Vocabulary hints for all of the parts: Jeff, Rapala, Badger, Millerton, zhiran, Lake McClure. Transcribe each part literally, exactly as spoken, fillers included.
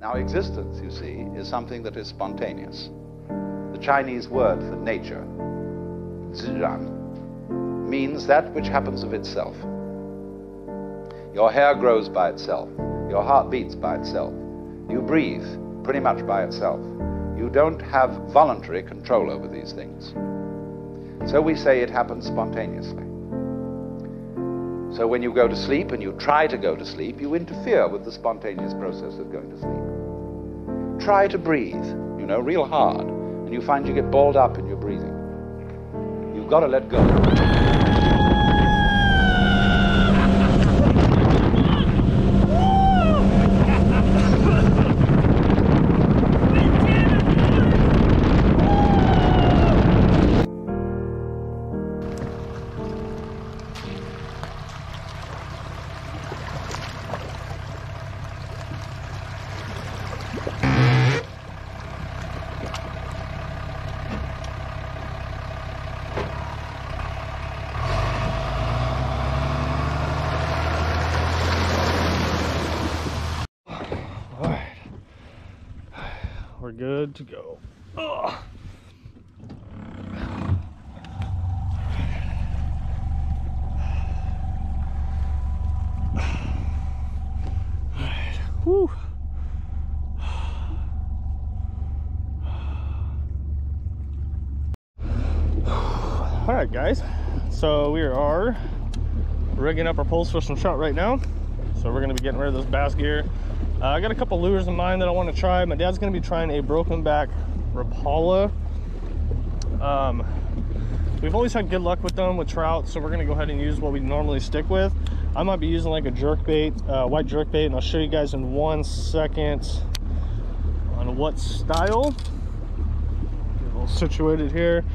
Now existence, you see, is something that is spontaneous. The Chinese word for nature, zhiran, means that which happens of itself. Your hair grows by itself. Your heart beats by itself. You breathe pretty much by itself. You don't have voluntary control over these things. So we say it happens spontaneously. So when you go to sleep and you try to go to sleep, you interfere with the spontaneous process of going to sleep. Try to breathe, you know, real hard, and you find you get balled up in your breathing. You've got to let go. We're good to go. Ugh. All right. Woo. All right, guys. So we are rigging up our poles for some shot right now. So we're gonna be getting rid of this bass gear. Uh, I got a couple lures in mind that I want to try. My dad's going to be trying a broken back Rapala. Um, we've always had good luck with them with trout, so we're going to go ahead and use what we normally stick with. I might be using like a jerkbait, uh, white jerkbait, and I'll show you guys in one second on what style. Get all situated here.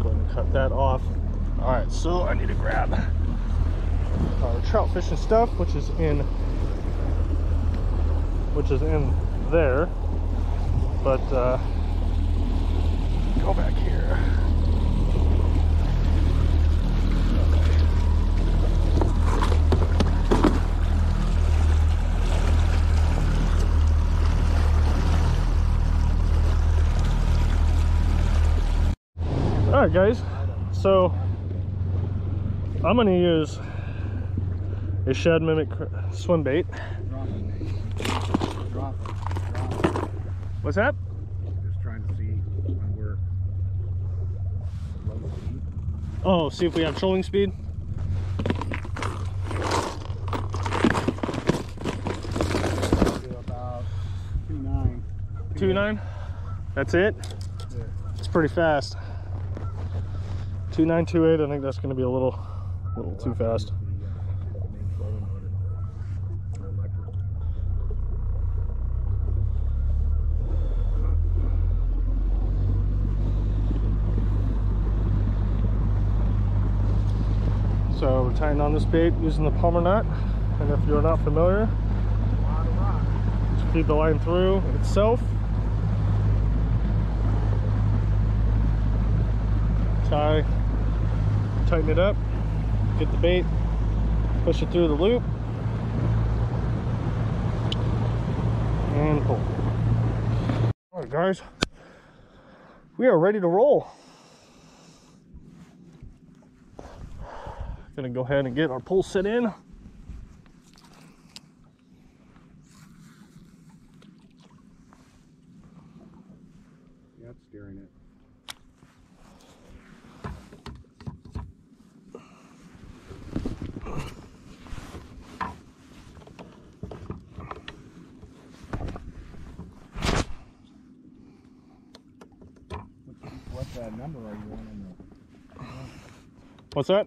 Go ahead and cut that off. All right, so I need to grab Uh, trout fishing stuff, which is in which is in there, but uh, go back here. Okay. All right, guys. So I'm gonna use a Shad Mimic swim bait. Drop it, Nate. Drop it. Drop it. What's that? Just trying to see when we're low speed. Oh, see if we have trolling speed. Do about two nine. two nine? That's it? Yeah. It's pretty fast. two nine, two eight, I think that's going to be a little, little too fast. So we're tying on this bait using the palmer knot, and if you're not familiar, just feed the line through itself, tie, tighten it up, get the bait, push it through the loop, and pull. All right, guys, we are ready to roll. Gonna go ahead and get our pole set in. Yeah, it's steering it. What, what uh, number are you on in the... What's that?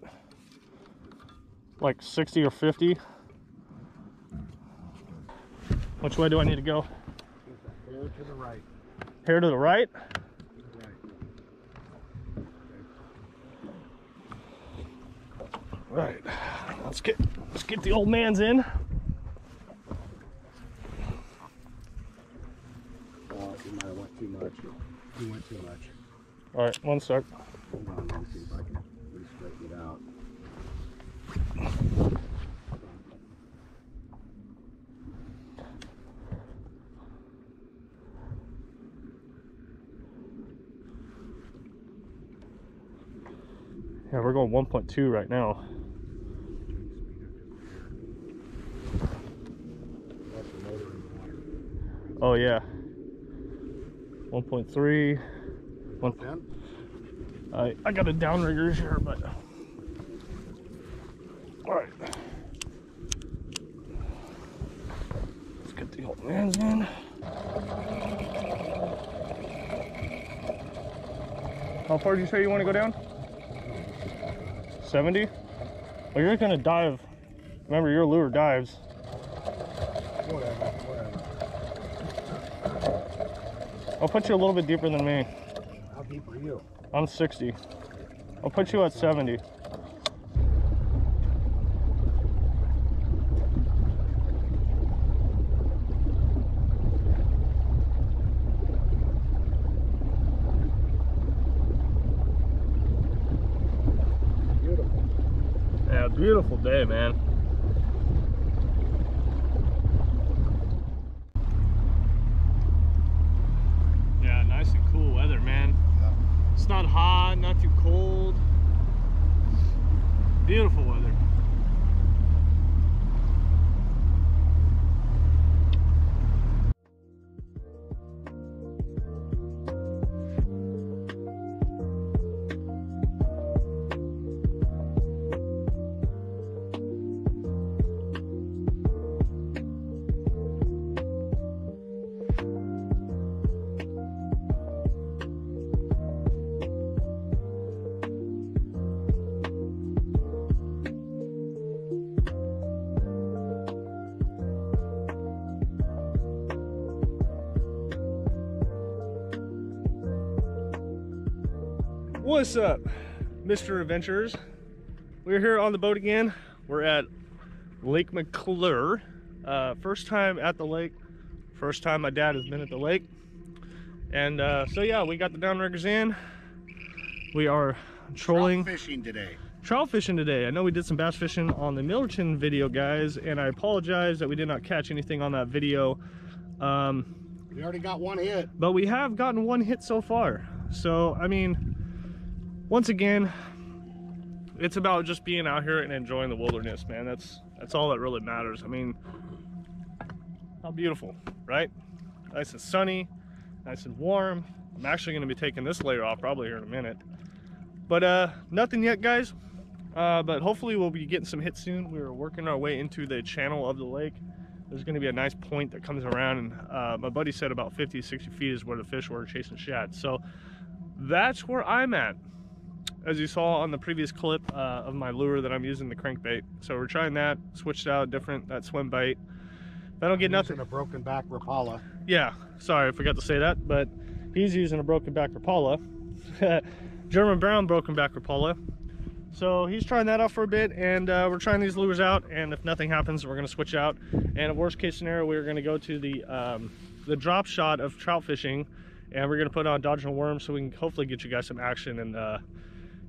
Like sixty or fifty. Which way do I need to go? Hair to the right. Hair to the right? Right. Okay. Right. Let's get let's get the old man's in. Oh, you might have went too much. You went too much. All right, one sec. Hold on, let me see if I can re-straighten it out. Yeah, we're going one point two right now. Oh yeah, one point three. one ten. I I got a downrigger here, but all right. Let's get the old man's in. How far did you say you want to go down? seventy? Well, you're gonna dive. Remember, your lure dives. I'll put you a little bit deeper than me. How deep are you? I'm sixty. I'll put you at seventy. Beautiful. Yeah, beautiful day, man. Beautiful weather. What's up, Mister Adventurers? We're here on the boat again. We're at Lake McClure. Uh, first time at the lake. First time my dad has been at the lake. And uh, so yeah, we got the downriggers in. We are trolling. Trout fishing today. Trout fishing today. I know we did some bass fishing on the Millerton video, guys, and I apologize that we did not catch anything on that video. Um, we already got one hit. But we have gotten one hit so far. So, I mean, once again, it's about just being out here and enjoying the wilderness, man. That's that's all that really matters. I mean, how beautiful, right? Nice and sunny, nice and warm. I'm actually gonna be taking this layer off probably here in a minute. But uh, nothing yet, guys. Uh, but hopefully we'll be getting some hits soon. We're working our way into the channel of the lake. There's gonna be a nice point that comes around, and uh, my buddy said about fifty, sixty feet is where the fish were chasing shad. So that's where I'm at. As you saw on the previous clip uh, of my lure that I'm using, the crankbait. So we're trying that, switched out, different, that swim bait. That'll get I'm nothing. Using a broken back Rapala. Yeah, sorry, I forgot to say that, but he's using a broken back Rapala. German brown broken back Rapala. So he's trying that out for a bit, and uh, we're trying these lures out, and if nothing happens, we're gonna switch out. And in worst case scenario, we're gonna go to the, um, the drop shot of trout fishing, and we're gonna put on dodging a worm so we can hopefully get you guys some action and uh,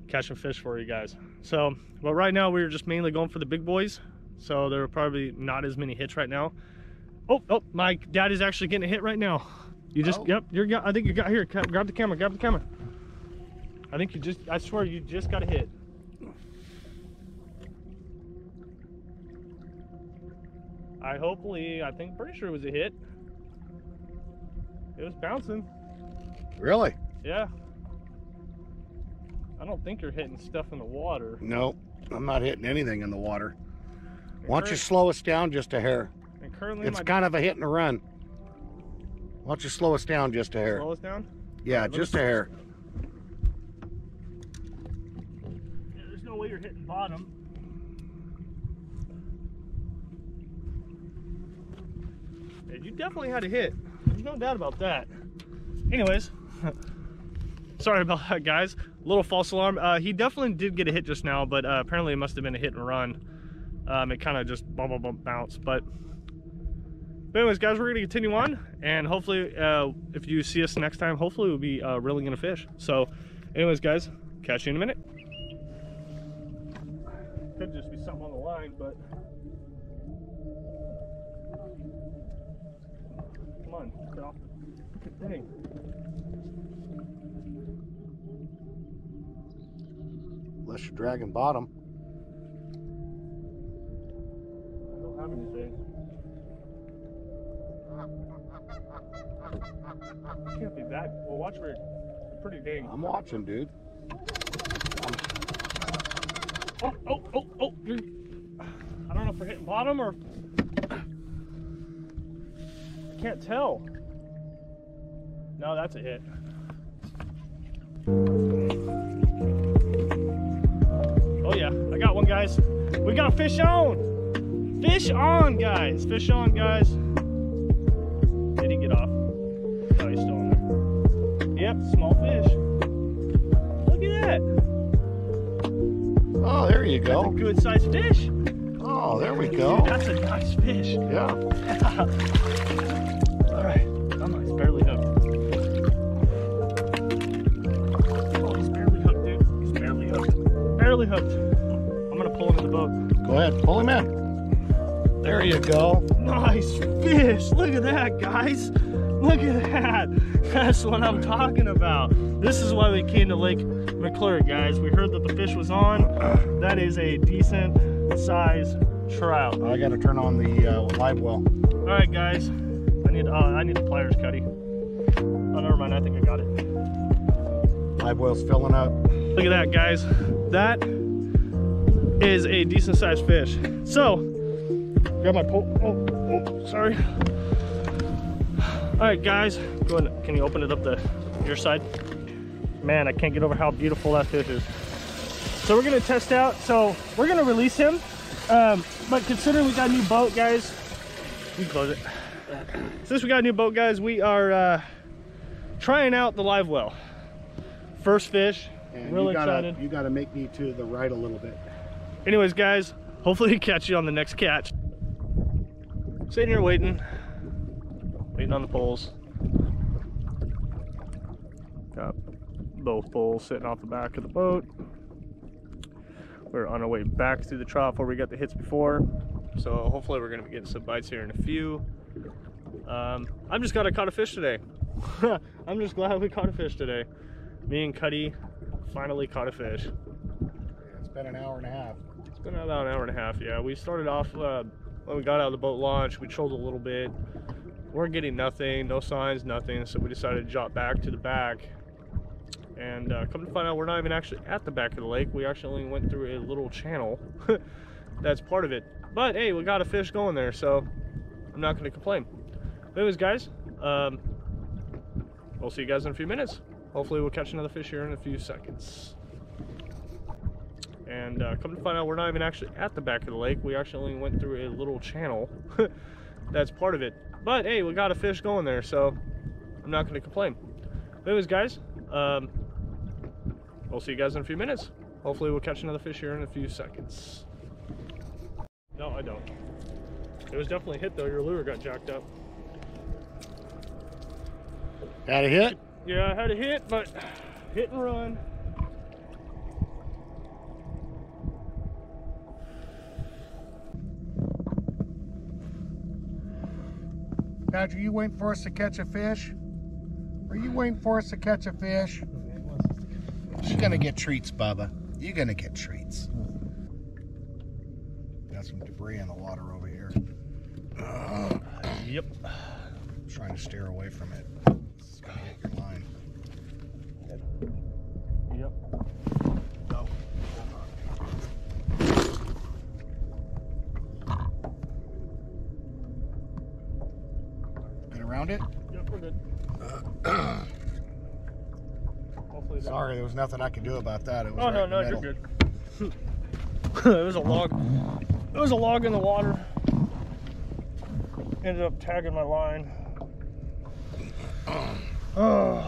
catching fish for you guys. So but right now we're just mainly going for the big boys, so there are probably not as many hits right now. Oh, oh, my dad is actually getting a hit right now. You just, oh. Yep, you're, I think you got here. Grab the camera, grab the camera. I think you just, I swear you just got a hit. I hopefully, I think, pretty sure it was a hit. It was bouncing. Really? Yeah. I don't think you're hitting stuff in the water. No, I'm not hitting anything in the water. And why don't you slow us down just a hair? And currently it's kind of a hit and a run. Why don't you slow us down just a hair? Slow us down? Yeah, right, just a hair. Yeah, there's no way you're hitting bottom. And you definitely had a hit. There's no doubt about that. Anyways. Sorry about that, guys. Little false alarm. Uh, he definitely did get a hit just now, but uh, apparently it must have been a hit and run. Um, it kind of just bump, bump, bump, bounce. But, but anyways, guys, we're going to continue on. And hopefully, uh, if you see us next time, hopefully we'll be uh, reeling in a fish. So, anyways, guys, catch you in a minute. Could just be something on the line, but... Come on, get off the thing. unless you're dragging bottom. I don't have anything. It can't be that. Well, watch for it. Pretty dang. I'm watching, dude. Oh, oh, oh, oh. You're... I don't know if we're hitting bottom or... I can't tell. No, that's a hit. Oh yeah, I got one, guys. We got fish on. Fish on, guys. Fish on, guys. Did he get off? No, he's still on there. Yep, small fish. Look at that. Oh, there you go. That's a good sized fish. Oh, there we go. Dude, that's a nice fish. Yeah. All right. I'm nice, barely hooked. Oh, he's barely hooked, dude. He's barely hooked. Barely hooked. I'm gonna pull him in the boat. Go ahead, pull him in. There you go. Nice fish. Look at that, guys. Look at that. That's what I'm talking about. This is why we came to Lake McClure, guys. We heard that the fish was on. That is a decent size trout. I gotta turn on the uh, live well. All right, guys. I need uh, I need the pliers, Cuddy. Oh, never mind. I think I got it. Live well's filling up. Look at that, guys. That is a decent sized fish. So, grab my pole. Oh, oh, sorry. All right, guys. Go ahead. Can you open it up the your side? Man, I can't get over how beautiful that fish is. So we're gonna test out. So we're gonna release him, um, but considering we got a new boat, guys, we close it. Since we got a new boat, guys, we are uh, trying out the live well. First fish, and really you gotta, excited. You gotta make me to the right a little bit. Anyways, guys, hopefully we catch you on the next catch. Sitting here waiting, waiting on the poles. Got both poles sitting off the back of the boat. We're on our way back through the trough where we got the hits before. So hopefully we're gonna be getting some bites here in a few. Um, I'm just glad I caught a fish today. I'm just glad we caught a fish today. Me and Cuddy finally caught a fish. It's been an hour and a half. It's been about an hour and a half, yeah. We started off, uh, when we got out of the boat launch, we trolled a little bit. We're getting nothing, no signs, nothing. So we decided to jot back to the back. And uh, come to find out, we're not even actually at the back of the lake. We actually only went through a little channel. That's part of it. But hey, we got a fish going there, so I'm not going to complain. But anyways, guys, um, we'll see you guys in a few minutes. Hopefully we'll catch another fish here in a few seconds. And uh, come to find out, we're not even actually at the back of the lake. We actually only went through a little channel. That's part of it. But hey, we got a fish going there, so I'm not going to complain. But anyways, guys, um, we'll see you guys in a few minutes. Hopefully we'll catch another fish here in a few seconds. No, I don't. It was definitely a hit though. Your lure got jacked up. Had a hit? Yeah, I had a hit, but hit and run. Badger, you waiting for us to catch a fish? Are you waiting for us to catch a fish? You're gonna get treats, Bubba. You're gonna get treats. Got some debris in the water over here. Uh, yep. I'm trying to steer away from it. It's gonna hit your line. Yep. Yep. No. Get around it? Yep, we're good. Uh, Sorry, there was nothing I could do about that. It was oh, no, no, you're good. It was a log. It was a log in the water. Ended up tagging my line. Oh.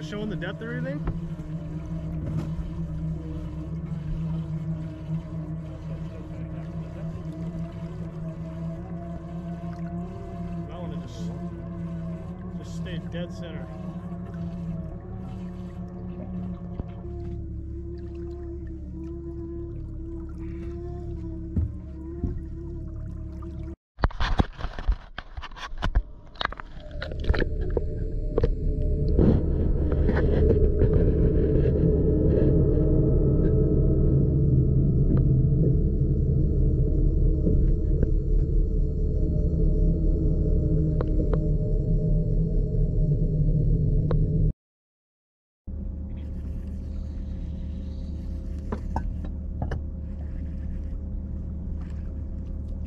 Showing the depth or anything? I want to just, just stay dead center.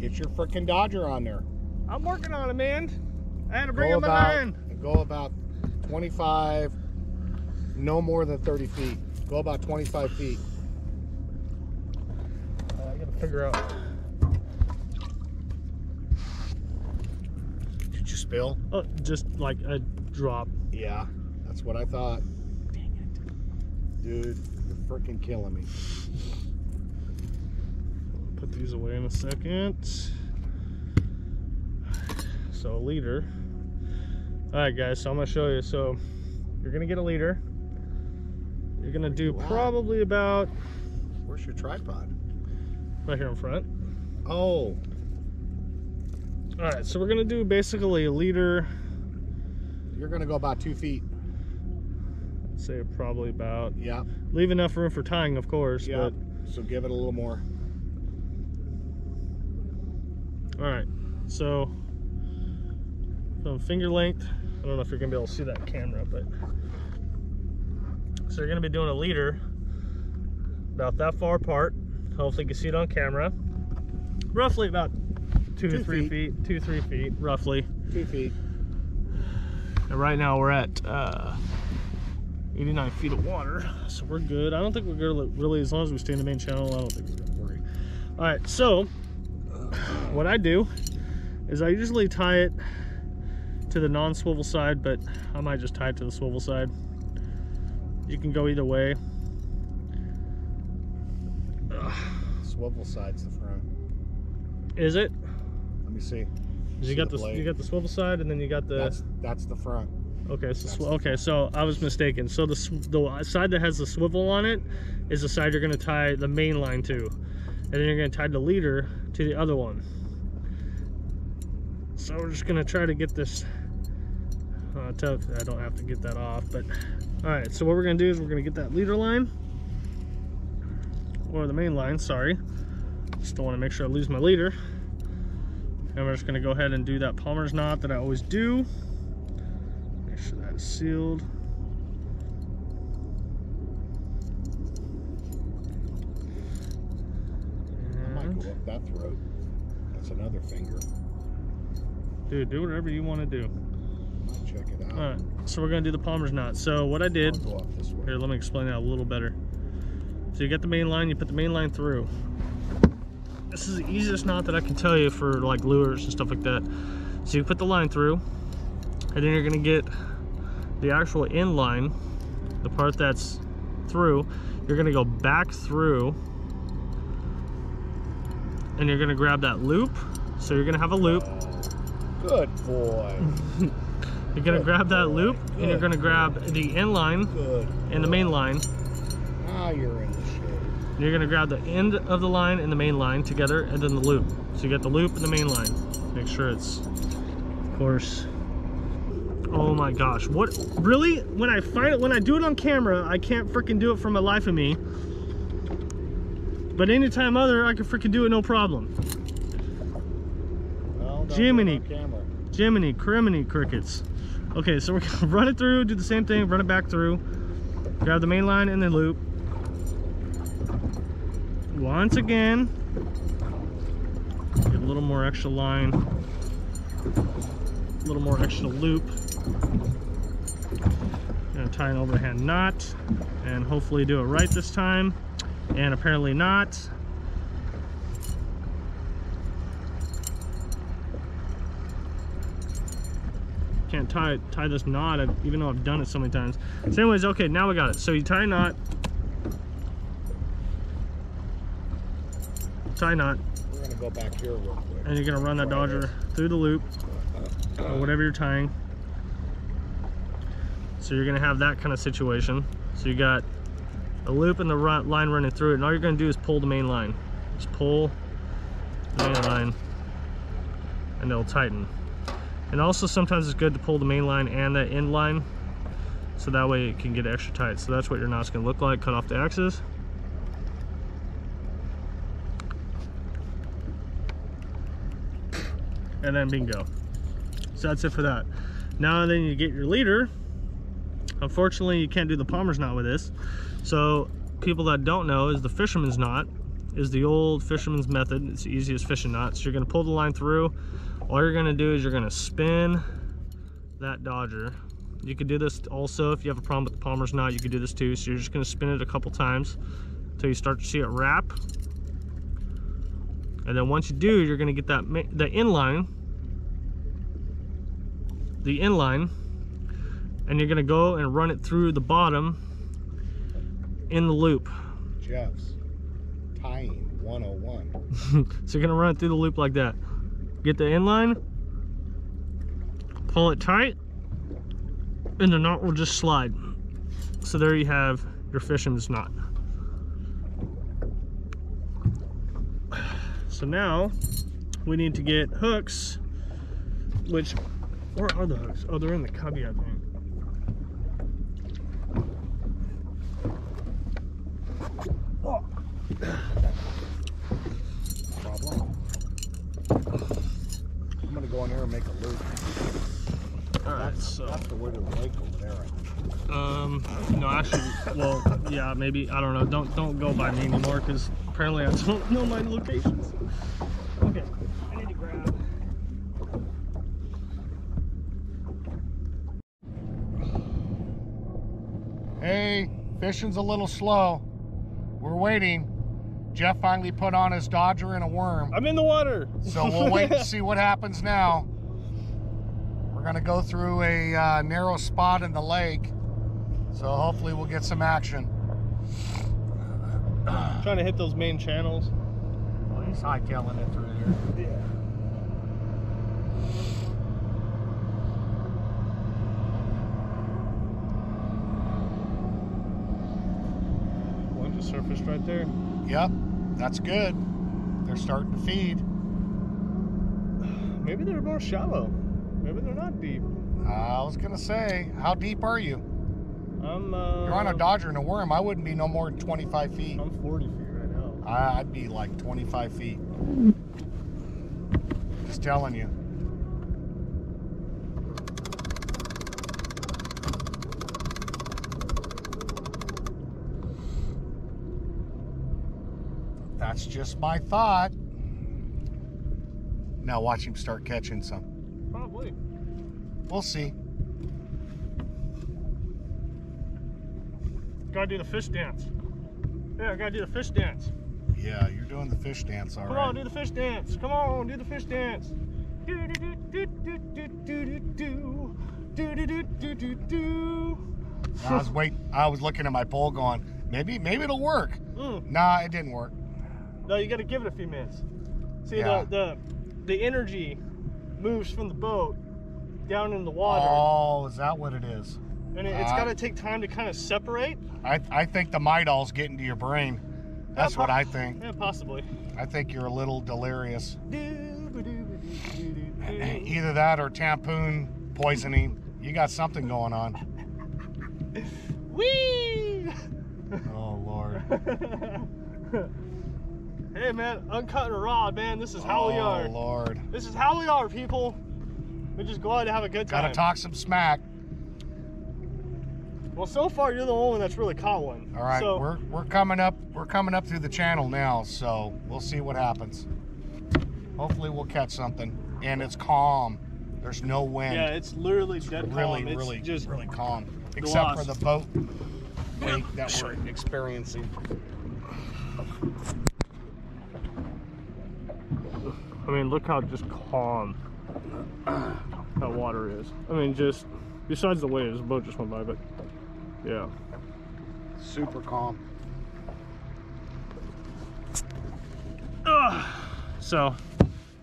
Get your frickin' Dodger on there. I'm working on it, man. I had to bring him behind. Go about twenty-five, no more than thirty feet. Go about twenty-five feet. Uh, I gotta figure out. Did you spill? Uh, just like a drop. Yeah, that's what I thought. Dang it. Dude, you're freaking killing me. Put these away in a second. So a leader. Alright guys, so I'm going to show you. So you're going to get a leader. You're going to do wow. probably about... Where's your tripod? Right here in front. Oh. Alright, so we're going to do basically a leader. You're going to go about two feet. I'd say probably about... Yeah. Leave enough room for tying, of course. Yeah, but... so give it a little more. All right, so from finger length, I don't know if you're gonna be able to see that camera, but so you're gonna be doing a leader about that far apart. Hopefully you can see it on camera. Roughly about two, two to three feet. feet, two, three feet, roughly. Two feet. And right now we're at uh, eighty-nine feet of water, so we're good. I don't think we're good, really, as long as we stay in the main channel, I don't think we're gonna worry. All right, so. What I do is I usually tie it to the non-swivel side, but I might just tie it to the swivel side. You can go either way. Ugh. Swivel side's the front. Is it? Let me see. You see got the, the you got the swivel side, and then you got the. That's that's the front. Okay, so sw okay, so I was mistaken. So the the side that has the swivel on it is the side you're going to tie the main line to, and then you're going to tie the leader to the other one. So we're just gonna try to get this uh, tough. I don't have to get that off, but all right, so what we're gonna do is we're gonna get that leader line, or the main line, sorry. Just don't want to make sure I lose my leader. And we're just gonna go ahead and do that Palmer's knot that I always do. Make sure that is sealed. Up that throat. That's another finger. Dude, do whatever you want to do. Check it out. All right, so we're going to do the Palmer's knot. So what I did, go off this way. Here, let me explain that a little better. So you got the main line, you put the main line through. This is the easiest knot that I can tell you for like lures and stuff like that. So you put the line through, and then you're going to get the actual end line, the part that's through. You're going to go back through, and you're gonna grab that loop. So you're gonna have a loop. Good boy. You're gonna Good grab that boy. loop, Good and you're gonna grab boy. the end line Good and boy. the main line. Now you're in the shade. You're gonna grab the end of the line and the main line together, and then the loop. So you get the loop and the main line. Make sure it's, of course. Oh my gosh, what, really? When I find it, when I do it on camera, I can't freaking do it for my life of me. But anytime other, I can freaking do it, no problem. Well, Jiminy, Jiminy, criminy crickets. Okay, so we're gonna run it through, do the same thing, run it back through. Grab the main line and then loop. Once again, get a little more extra line, a little more extra loop. Gonna tie an overhand knot and hopefully do it right this time. And apparently not. Can't tie tie this knot, I've, even though I've done it so many times. So anyways, okay, now we got it. So you tie a knot. Tie a knot. We're going to go back here real quick. And you're going to run that Dodger through the loop, or whatever you're tying. So you're going to have that kind of situation. So you got a loop and the run, line running through it, and all you're going to do is pull the main line. Just pull the main line, and it'll tighten. And also sometimes it's good to pull the main line and that end line, so that way it can get extra tight. So that's what your knot's going to look like. Cut off the axis. And then bingo. So that's it for that. Now then you get your leader. Unfortunately, you can't do the Palmer's knot with this. So people that don't know is the fisherman's knot. is the old fisherman's method. It's the easiest fishing knot. So you're gonna pull the line through. All you're gonna do is you're gonna spin that dodger. You could do this also if you have a problem with the palmer's knot, you could do this too. So you're just gonna spin it a couple times until you start to see it wrap. And then once you do, you're gonna get that the inline, the inline, and you're gonna go and run it through the bottom in the loop. Jeff's tying one oh one. So you're gonna run it through the loop like that. Get the inline, pull it tight, and the knot will just slide. So there you have your fisherman's knot. So now we need to get hooks, which, where are the hooks? Oh, they're in the cubby, I think. Oh. Problem. I'm gonna go in there and make a loop. All right, that's, so that's the way to the lake over there. Um, no, actually, well, yeah, maybe, I don't know. Don't don't go by me anymore because apparently I don't know my locations. Okay, I need to grab. Hey, fishing's a little slow. We're waiting. Jeff finally put on his dodger and a worm. I'm in the water. So we'll wait and see what happens now. We're gonna go through a uh, narrow spot in the lake. So hopefully we'll get some action. I'm trying to hit those main channels. Well, he's hightailing it through here. Yeah. Surfaced right there. Yep, that's good. They're starting to feed. Maybe they're more shallow. Maybe they're not deep. Uh, I was gonna say, how deep are you? I'm. Uh, You're on a dodger and a worm. I wouldn't be no more than twenty-five feet. I'm forty feet right now. I, I'd be like twenty-five feet. Just telling you. That's just my thought. Now watch him start catching some. Probably. We'll see. Gotta do the fish dance. Yeah, I gotta do the fish dance. Yeah, you're doing the fish dance already. Come on, do the fish dance. Come on, do the fish dance. Do do do do do do do do do do do do do do. I was waiting. I was looking at my pole, going, maybe, maybe it'll work. Mm. Nah, it didn't work. No, you got to give it a few minutes. See, yeah. the, the the energy moves from the boat down in the water. Oh, is that what it is? And it, uh, it's got to take time to kind of separate. I, I think the Midol's getting to your brain. That's yeah, what I think. Yeah, possibly. I think you're a little delirious. Either that or tampoon poisoning. You got something going on. Whee! Oh, Lord. Hey man, uncut and raw, man. This is how oh, we are. Oh Lord. This is how we are, people. We're just glad to have a good time. Gotta talk some smack. Well, so far you're the only one that's really caught one. All right, so, we're we're coming up. We're coming up through the channel now, so we'll see what happens. Hopefully, we'll catch something. And it's calm. There's no wind. Yeah, it's literally it's dead really, calm. Really, really, just really calm. Except lost. for the boat wake that we're experiencing. I mean, look how just calm that water is. I mean, just besides the waves, the boat just went by, but yeah. Super calm. Ugh. So,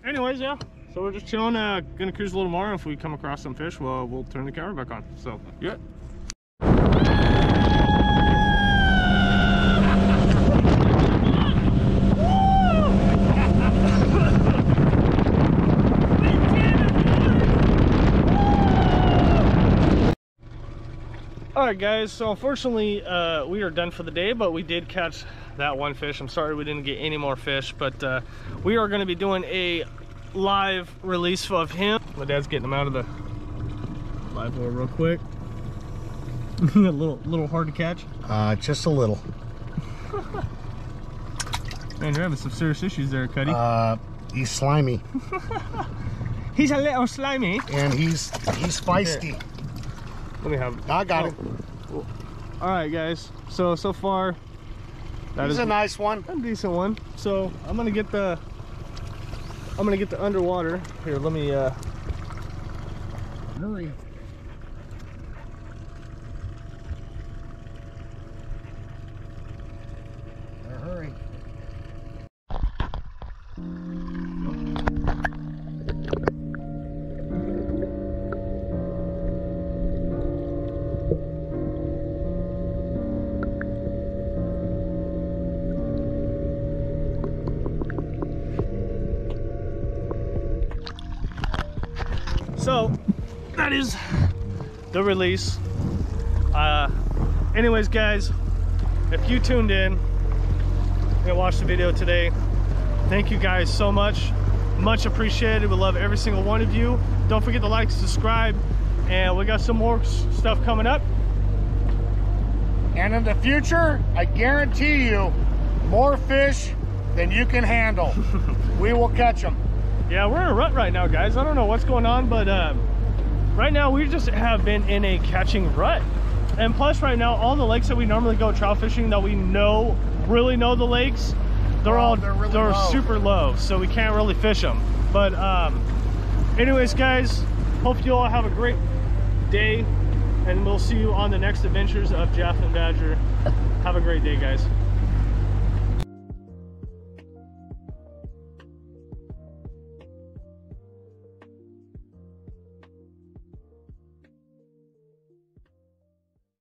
anyways, yeah. So we're just chilling, uh, gonna cruise a little more. If we come across some fish, well, we'll turn the camera back on. So, yeah. Alright guys, so unfortunately uh, we are done for the day, but we did catch that one fish. I'm sorry we didn't get any more fish, but uh, we are going to be doing a live release of him. My dad's getting him out of the live board real quick. a little, little hard to catch? Uh, just a little. Man, you're having some serious issues there, Cuddy. Uh, he's slimy. He's a little slimy. And he's he's feisty. Okay. Let me have him. I got oh. him. Cool. All right, guys. So, so far, that he's is a nice one. A decent one. So, I'm going to get the... I'm gonna get the underwater. Here, let me, uh... Hurry. Better hurry. So that is the release. Uh, anyways, guys, if you tuned in and watched the video today, thank you guys so much. Much appreciated. We love every single one of you. Don't forget to like, subscribe, and we got some more stuff coming up. And in the future, I guarantee you, more fish than you can handle. We will catch them. Yeah, we're in a rut right now, guys. I don't know what's going on, but um, right now we just have been in a catching rut. And plus right now, all the lakes that we normally go trout fishing that we know, really know the lakes, they're oh, all they're, really they're low. super low, so we can't really fish them. But um, anyways, guys, hope you all have a great day, and we'll see you on the next adventures of Jeff and Badger. Have a great day, guys.